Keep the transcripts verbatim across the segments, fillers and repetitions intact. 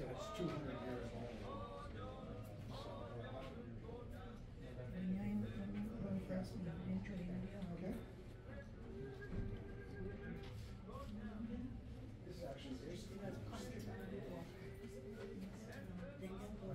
So it's two hundred years old. Okay. This actually is what happens is the inspiration of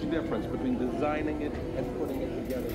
the difference between designing it and putting it together.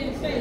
Thank you.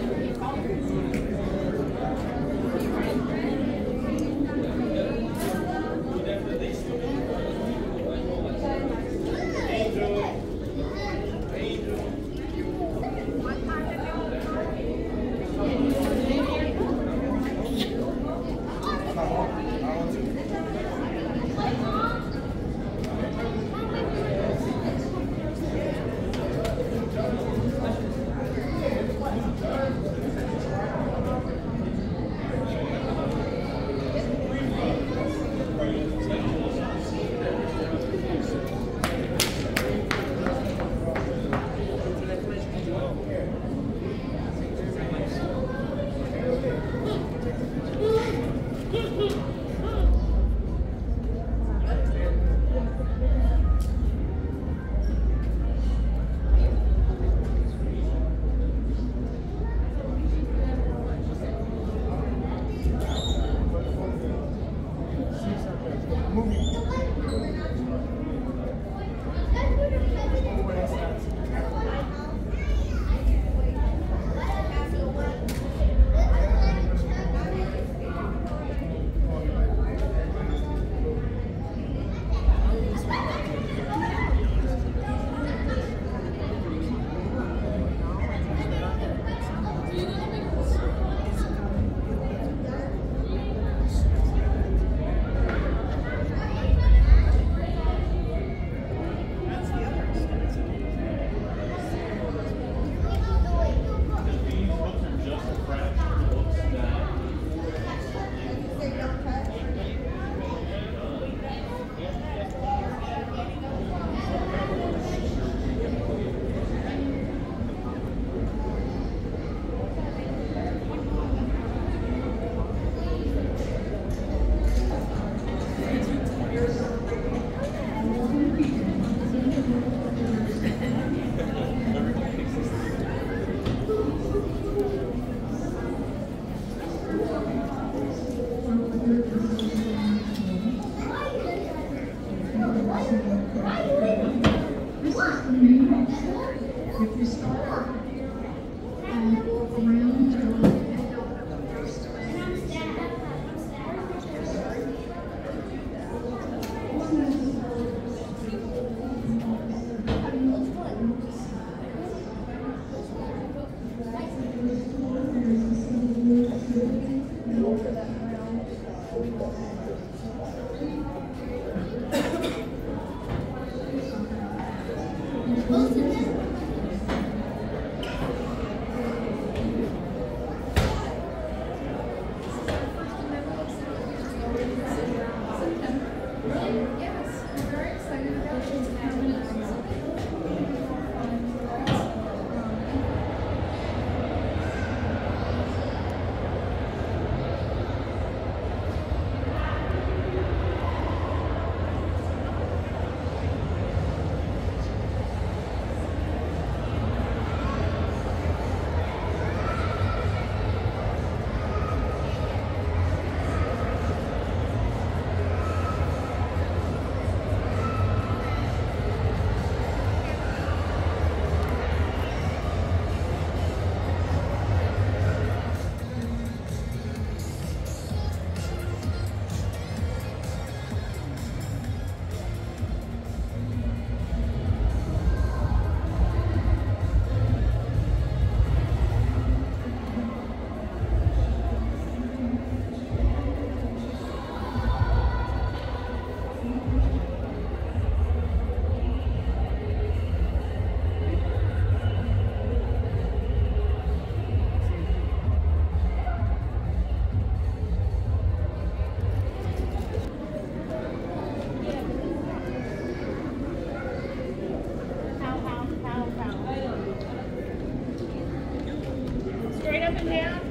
Straight up and down.